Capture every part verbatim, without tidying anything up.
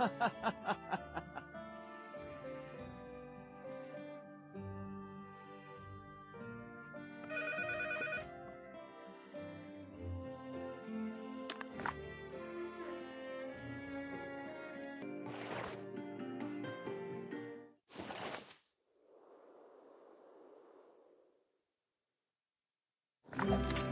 Ha ha ha ha ha. You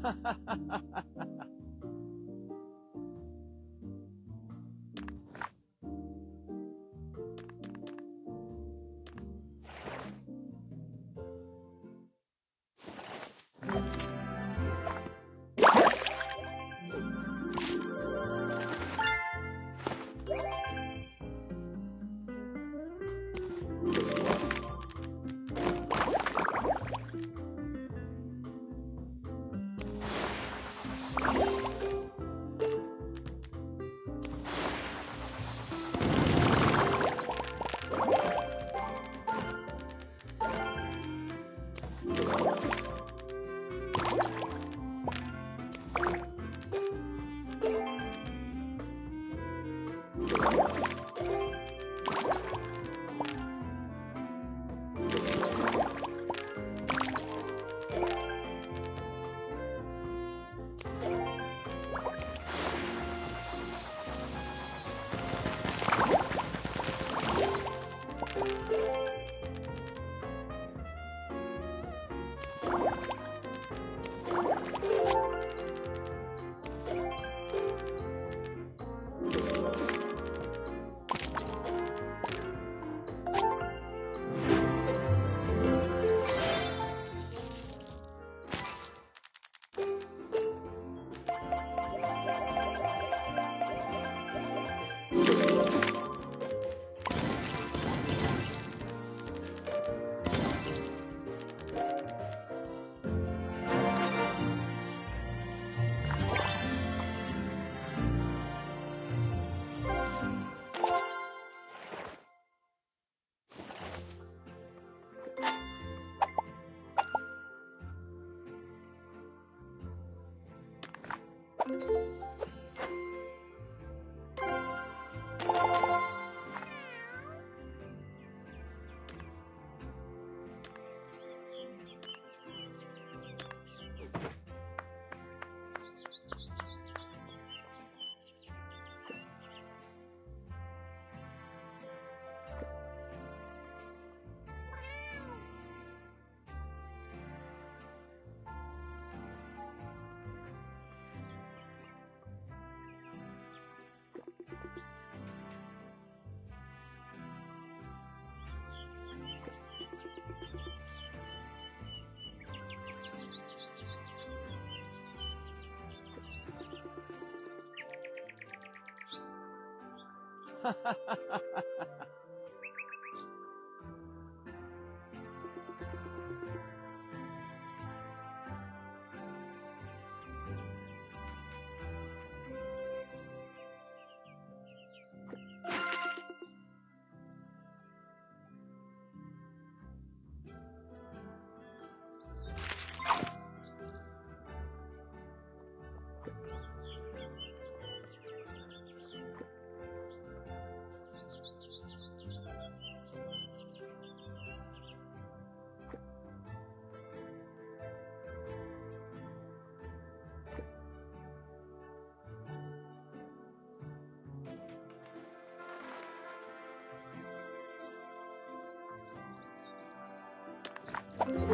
Ha ha ha ha ha. Ha ha ha ha ha ha. Huh.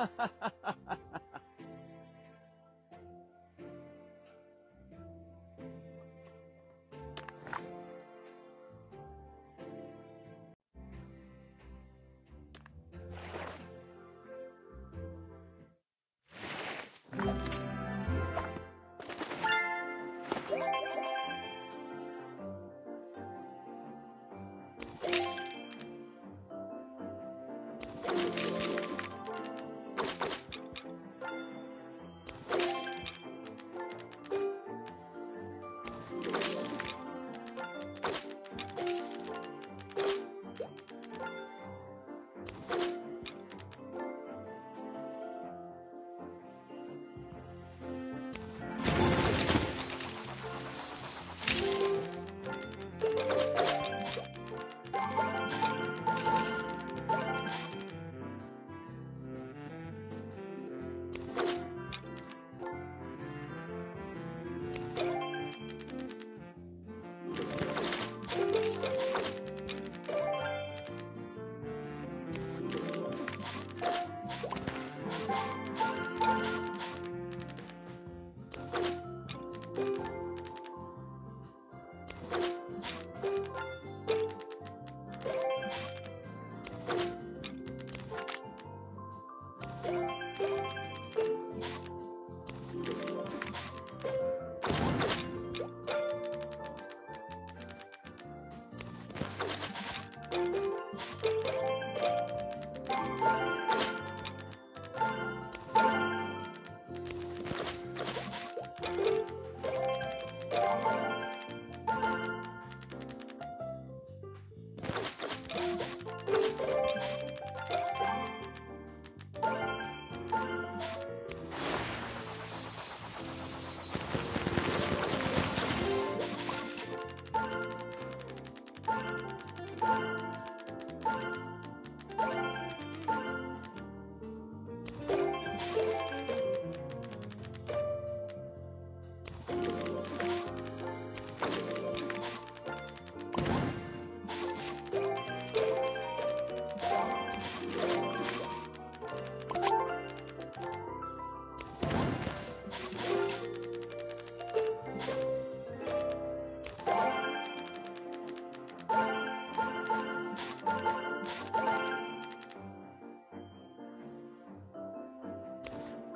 Ha, ha, ha, ha, ha.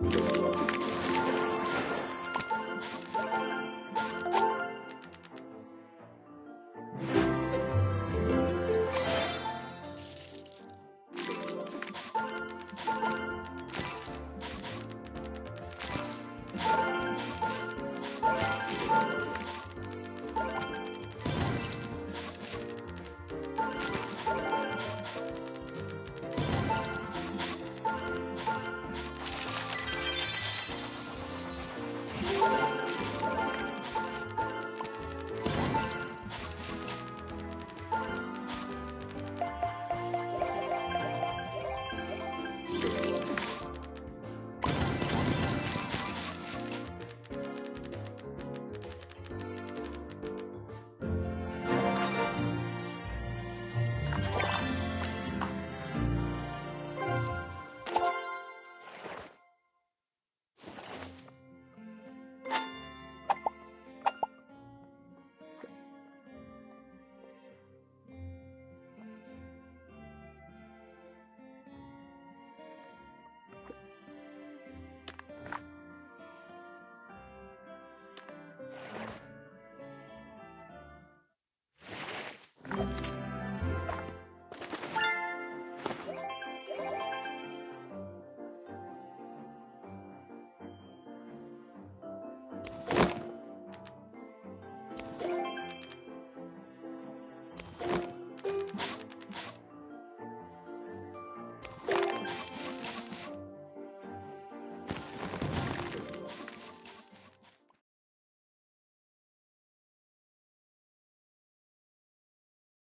you